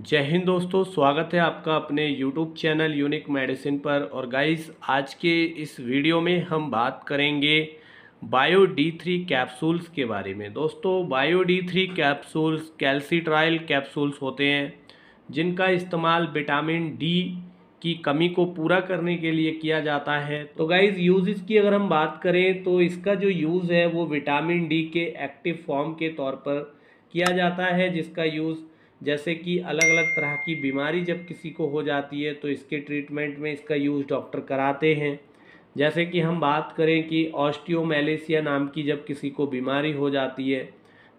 जय हिंद दोस्तों, स्वागत है आपका अपने YouTube चैनल यूनिक मेडिसिन पर। और गाइस, आज के इस वीडियो में हम बात करेंगे बायो डी3 कैप्सूल्स के बारे में। दोस्तों, bio D three capsules calcitriol capsules होते हैं, जिनका इस्तेमाल विटामिन डी की कमी को पूरा करने के लिए किया जाता है। तो गाइस, यूज़ की अगर हम बात करें तो इसका जो यूज़ है वो विटामिन डी के एक्टिव फॉर्म के तौर पर किया जाता है, जिसका यूज़ जैसे कि अलग अलग तरह की बीमारी जब किसी को हो जाती है तो इसके ट्रीटमेंट में इसका यूज़ डॉक्टर कराते हैं। जैसे कि हम बात करें कि ऑस्टियोमेलेसिया नाम की जब किसी को बीमारी हो जाती है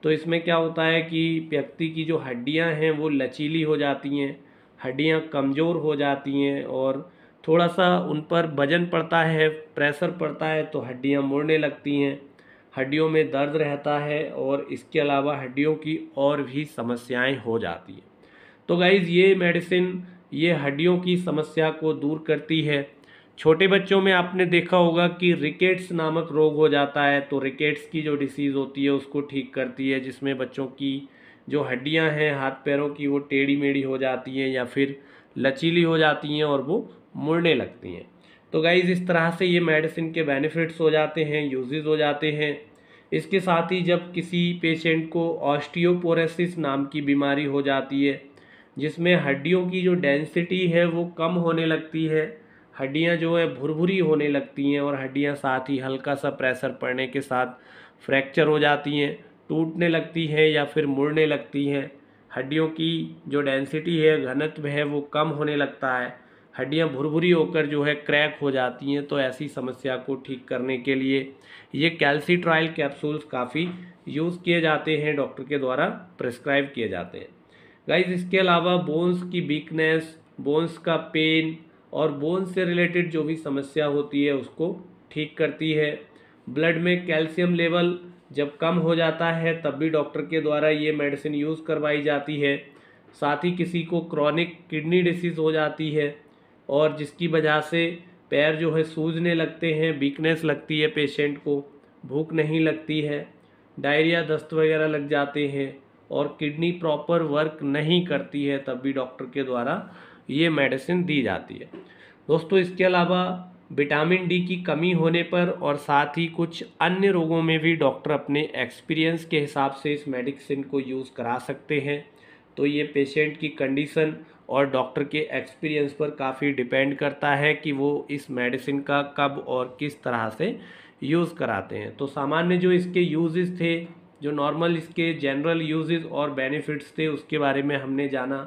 तो इसमें क्या होता है कि व्यक्ति की जो हड्डियां हैं वो लचीली हो जाती हैं, हड्डियां कमज़ोर हो जाती हैं और थोड़ा सा उन पर वजन पड़ता है, प्रेशर पड़ता है तो हड्डियाँ मुड़ने लगती हैं, हड्डियों में दर्द रहता है और इसके अलावा हड्डियों की और भी समस्याएं हो जाती हैं। तो गाइज़, ये मेडिसिन ये हड्डियों की समस्या को दूर करती है। छोटे बच्चों में आपने देखा होगा कि रिकेट्स नामक रोग हो जाता है, तो रिकेट्स की जो डिसीज़ होती है उसको ठीक करती है, जिसमें बच्चों की जो हड्डियां हैं हाथ पैरों की वो टेढ़ी मेढ़ी हो जाती हैं या फिर लचीली हो जाती हैं और वो मुड़ने लगती हैं। तो गाइज़, इस तरह से ये मेडिसिन के बेनिफिट्स हो जाते हैं, यूजेस हो जाते हैं। इसके साथ ही जब किसी पेशेंट को ऑस्टियोपोरोसिस नाम की बीमारी हो जाती है, जिसमें हड्डियों की जो डेंसिटी है वो कम होने लगती है, हड्डियां जो है भुरभुरी होने लगती हैं और हड्डियां साथ ही हल्का सा प्रेशर पड़ने के साथ फ्रैक्चर हो जाती हैं, टूटने लगती हैं या फिर मुड़ने लगती हैं। हड्डियों की जो डेंसिटी है, घनत्व है, वो कम होने लगता है, हड्डियां भुरभुरी होकर जो है क्रैक हो जाती हैं। तो ऐसी समस्या को ठीक करने के लिए ये कैल्सिट्रायल कैप्सूल्स काफ़ी यूज़ किए जाते हैं, डॉक्टर के द्वारा प्रिस्क्राइब किए जाते हैं। गाइस, इसके अलावा बोन्स की वीकनेस, बोन्स का पेन और बोन्स से रिलेटेड जो भी समस्या होती है उसको ठीक करती है। ब्लड में कैल्शियम लेवल जब कम हो जाता है तब भी डॉक्टर के द्वारा ये मेडिसिन यूज़ करवाई जाती है। साथ ही किसी को क्रॉनिक किडनी डिसीज़ हो जाती है और जिसकी वजह से पैर जो है सूजने लगते हैं, वीकनेस लगती है, पेशेंट को भूख नहीं लगती है, डायरिया दस्त वगैरह लग जाते हैं और किडनी प्रॉपर वर्क नहीं करती है, तब भी डॉक्टर के द्वारा ये मेडिसिन दी जाती है। दोस्तों, इसके अलावा विटामिन डी की कमी होने पर और साथ ही कुछ अन्य रोगों में भी डॉक्टर अपने एक्सपीरियंस के हिसाब से इस मेडिसिन को यूज़ करा सकते हैं। तो ये पेशेंट की कंडीशन और डॉक्टर के एक्सपीरियंस पर काफ़ी डिपेंड करता है कि वो इस मेडिसिन का कब और किस तरह से यूज़ कराते हैं। तो सामान्य जो इसके यूजेस थे, जो नॉर्मल इसके जनरल यूजेस और बेनिफिट्स थे, उसके बारे में हमने जाना।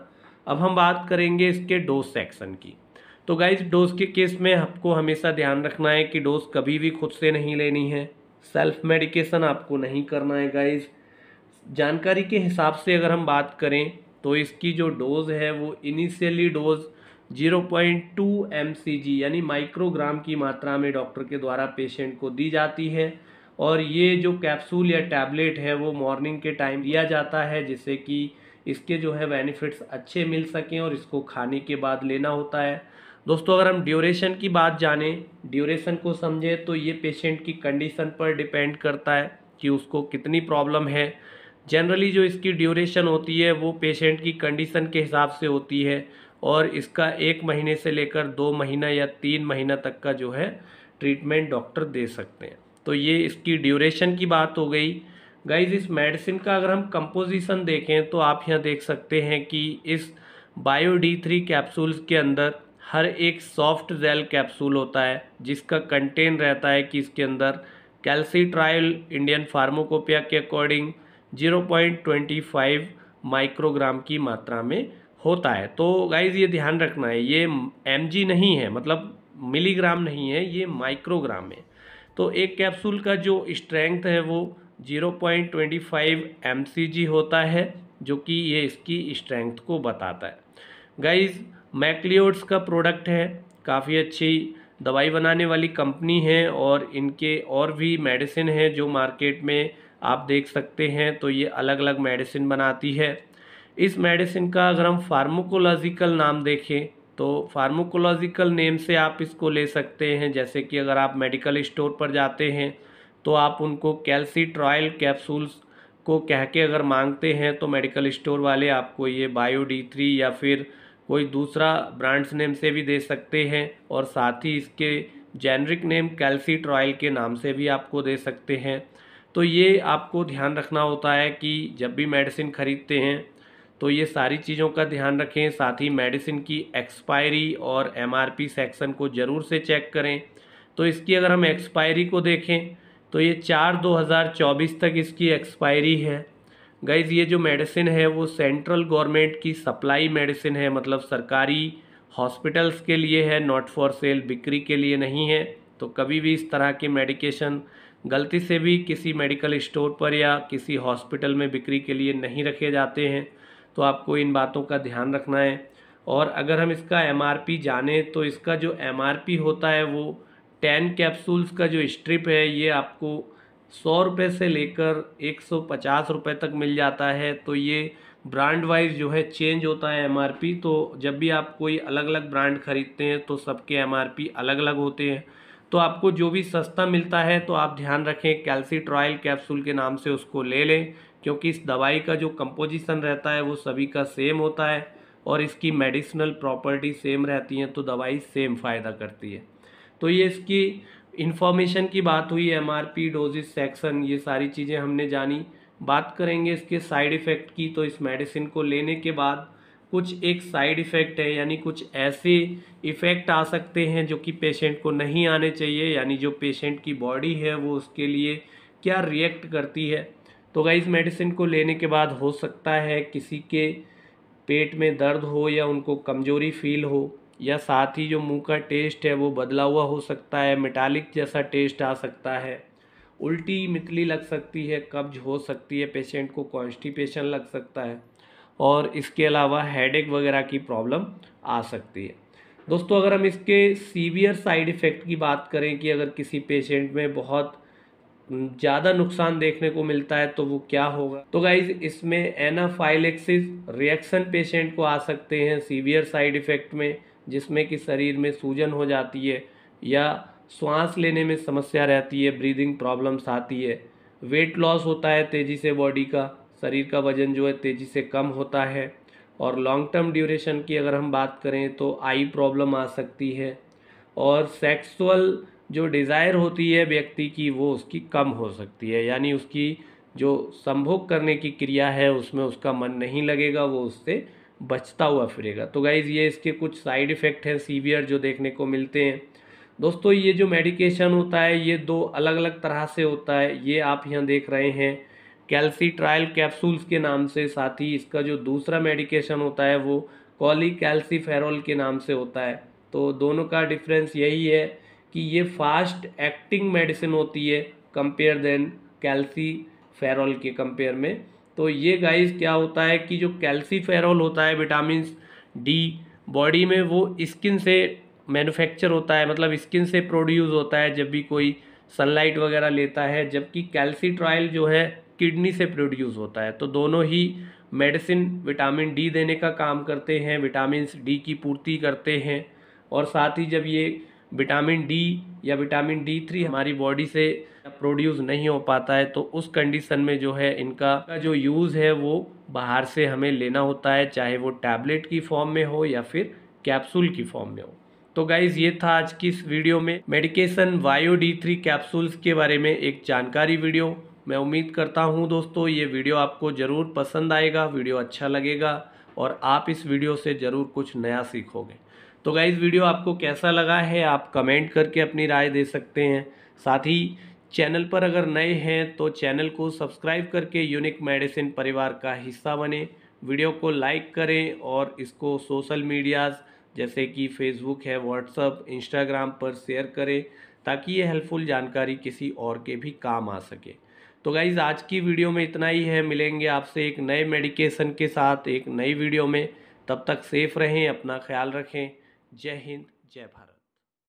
अब हम बात करेंगे इसके डोज सेक्शन की। तो गाइज, डोज के केस में आपको हमेशा ध्यान रखना है कि डोज कभी भी खुद से नहीं लेनी है, सेल्फ मेडिकेशन आपको नहीं करना है। गाइज, जानकारी के हिसाब से अगर हम बात करें तो इसकी जो डोज़ है वो इनिशियली डोज़ 0.2 mcg यानी माइक्रोग्राम की मात्रा में डॉक्टर के द्वारा पेशेंट को दी जाती है। और ये जो कैप्सूल या टैबलेट है वो मॉर्निंग के टाइम दिया जाता है, जिससे कि इसके जो है बेनिफिट्स अच्छे मिल सकें और इसको खाने के बाद लेना होता है। दोस्तों, अगर हम ड्यूरेशन की बात जाने, ड्यूरेशन को समझें तो ये पेशेंट की कंडीशन पर डिपेंड करता है कि उसको कितनी प्रॉब्लम है। जनरली जो इसकी ड्यूरेशन होती है वो पेशेंट की कंडीशन के हिसाब से होती है और इसका 1 महीने से लेकर 2 महीना या 3 महीना तक का जो है ट्रीटमेंट डॉक्टर दे सकते हैं। तो ये इसकी ड्यूरेशन की बात हो गई। गाइज, इस मेडिसिन का अगर हम कंपोजिशन देखें तो आप यहाँ देख सकते हैं कि इस बायो डी3 कैप्सूल्स के अंदर हर एक सॉफ्ट जेल कैप्सूल होता है, जिसका कंटेन रहता है कि इसके अंदर कैल्सिट्रायल इंडियन फार्माकोपिया के अकॉर्डिंग 0.25 माइक्रोग्राम की मात्रा में होता है। तो गाइज़, ये ध्यान रखना है, ये mg नहीं है, मतलब मिलीग्राम नहीं है, ये माइक्रोग्राम है। तो एक कैप्सूल का जो स्ट्रेंथ है वो 0.25 mcg होता है, जो कि ये इसकी स्ट्रेंथ को बताता है। गाइज़, मैक्लिओड्स का प्रोडक्ट है, काफ़ी अच्छी दवाई बनाने वाली कंपनी है और इनके और भी मेडिसिन हैं जो मार्केट में आप देख सकते हैं। तो ये अलग अलग मेडिसिन बनाती है। इस मेडिसिन का अगर हम फार्माकोलॉजिकल नाम देखें तो फार्माकोलॉजिकल नेम से आप इसको ले सकते हैं। जैसे कि अगर आप मेडिकल स्टोर पर जाते हैं तो आप उनको कैल्सिट्रायल कैप्सूल्स को कह के अगर मांगते हैं तो मेडिकल स्टोर वाले आपको ये बायो डी3 या फिर कोई दूसरा ब्रांड्स नेम से भी दे सकते हैं, और साथ ही इसके जेनरिक नेम कैल्सिट्रायल के नाम से भी आपको दे सकते हैं। तो ये आपको ध्यान रखना होता है कि जब भी मेडिसिन खरीदते हैं तो ये सारी चीज़ों का ध्यान रखें। साथ ही मेडिसिन की एक्सपायरी और एमआरपी सेक्शन को ज़रूर से चेक करें। तो इसकी अगर हम एक्सपायरी को देखें तो ये 4/2024 तक इसकी एक्सपायरी है। गाइज़, ये जो मेडिसिन है वो सेंट्रल गवर्नमेंट की सप्लाई मेडिसिन है, मतलब सरकारी हॉस्पिटल्स के लिए है, नॉट फॉर सेल, बिक्री के लिए नहीं है। तो कभी भी इस तरह के मेडिकेशन गलती से भी किसी मेडिकल स्टोर पर या किसी हॉस्पिटल में बिक्री के लिए नहीं रखे जाते हैं। तो आपको इन बातों का ध्यान रखना है। और अगर हम इसका एमआरपी जाने तो इसका जो एमआरपी होता है वो 10 कैप्सूल्स का जो स्ट्रिप है ये आपको 100 रुपये से लेकर 150 रुपये तक मिल जाता है। तो ये ब्रांड वाइज जो है चेंज होता है एमआरपी। तो जब भी आप कोई अलग अलग ब्रांड खरीदते हैं तो सबके एमआरपी अलग अलग होते हैं। तो आपको जो भी सस्ता मिलता है तो आप ध्यान रखें कैल्सिट्रायल कैप्सूल के नाम से उसको ले लें, क्योंकि इस दवाई का जो कंपोजिशन रहता है वो सभी का सेम होता है और इसकी मेडिसिनल प्रॉपर्टी सेम रहती हैं, तो दवाई सेम फ़ायदा करती है। तो ये इसकी इन्फॉर्मेशन की बात हुई, एमआरपी, डोजेस, सेक्शन, ये सारी चीज़ें हमने जानी। बात करेंगे इसके साइड इफ़ेक्ट की। तो इस मेडिसिन को लेने के बाद कुछ एक साइड इफ़ेक्ट है, यानी कुछ ऐसे इफ़ेक्ट आ सकते हैं जो कि पेशेंट को नहीं आने चाहिए, यानी जो पेशेंट की बॉडी है वो उसके लिए क्या रिएक्ट करती है। तो गाइस, मेडिसिन को लेने के बाद हो सकता है किसी के पेट में दर्द हो या उनको कमज़ोरी फील हो, या साथ ही जो मुंह का टेस्ट है वो बदला हुआ हो सकता है, मेटालिक जैसा टेस्ट आ सकता है, उल्टी मितली लग सकती है, कब्ज हो सकती है, पेशेंट को कॉन्स्टिपेशन लग सकता है, और इसके अलावा हेडेक वगैरह की प्रॉब्लम आ सकती है। दोस्तों, अगर हम इसके सीवियर साइड इफ़ेक्ट की बात करें कि अगर किसी पेशेंट में बहुत ज़्यादा नुकसान देखने को मिलता है तो वो क्या होगा। तो गाइज़, इसमें एनाफाइलैक्सिस रिएक्शन पेशेंट को आ सकते हैं सीवियर साइड इफ़ेक्ट में, जिसमें कि शरीर में सूजन हो जाती है या सांस लेने में समस्या रहती है, ब्रीदिंग प्रॉब्लम्स आती है, वेट लॉस होता है तेज़ी से, बॉडी का शरीर का वजन जो है तेज़ी से कम होता है। और लॉन्ग टर्म ड्यूरेशन की अगर हम बात करें तो आई प्रॉब्लम आ सकती है, और सेक्सुअल जो डिज़ायर होती है व्यक्ति की वो उसकी कम हो सकती है, यानी उसकी जो संभोग करने की क्रिया है उसमें उसका मन नहीं लगेगा, वो उससे बचता हुआ फिरेगा। तो गाइज़, ये इसके कुछ साइड इफ़ेक्ट हैं सीवियर जो देखने को मिलते हैं। दोस्तों, ये जो मेडिकेशन होता है ये दो अलग अलग तरह से होता है। ये आप यहाँ देख रहे हैं कैल्सिट्रायल कैप्सूल्स के नाम से, साथ ही इसका जो दूसरा मेडिकेशन होता है वो कोलीकैल्सिफेरॉल के नाम से होता है। तो दोनों का डिफरेंस यही है कि ये फास्ट एक्टिंग मेडिसिन होती है कंपेयर देन कैल्सिफेरॉल के कंपेयर में। तो ये गाइस क्या होता है कि जो कैल्सिफेरॉल होता है, विटामिन डी बॉडी में वो स्किन से मैन्युफैक्चर होता है, मतलब स्किन से प्रोड्यूस होता है जब भी कोई सनलाइट वगैरह लेता है, जबकि कैल्सिट्रायल जो है किडनी से प्रोड्यूस होता है। तो दोनों ही मेडिसिन विटामिन डी देने का काम करते हैं, विटामिन डी की पूर्ति करते हैं, और साथ ही जब ये विटामिन डी या विटामिन डी3 हमारी बॉडी से प्रोड्यूस नहीं हो पाता है तो उस कंडीशन में जो है इनका जो यूज़ है वो बाहर से हमें लेना होता है, चाहे वो टैबलेट की फॉर्म में हो या फिर कैप्सूल की फॉर्म में हो। तो गाइज़, ये था आज की इस वीडियो में मेडिकेशन बायो डी3 कैप्सूल्स के बारे में एक जानकारी वीडियो। मैं उम्मीद करता हूँ दोस्तों ये वीडियो आपको ज़रूर पसंद आएगा, वीडियो अच्छा लगेगा और आप इस वीडियो से ज़रूर कुछ नया सीखोगे। तो गाइज़, वीडियो आपको कैसा लगा है आप कमेंट करके अपनी राय दे सकते हैं। साथ ही चैनल पर अगर नए हैं तो चैनल को सब्सक्राइब करके यूनिक मेडिसिन परिवार का हिस्सा बने, वीडियो को लाइक करें और इसको सोशल मीडियाज़ जैसे कि फेसबुक है, व्हाट्सएप, इंस्टाग्राम पर शेयर करें ताकि ये हेल्पफुल जानकारी किसी और के भी काम आ सके। तो गाइज़, आज की वीडियो में इतना ही है। मिलेंगे आपसे एक नए मेडिकेशन के साथ एक नई वीडियो में। तब तक सेफ रहें, अपना ख्याल रखें। जय हिंद, जय भारत।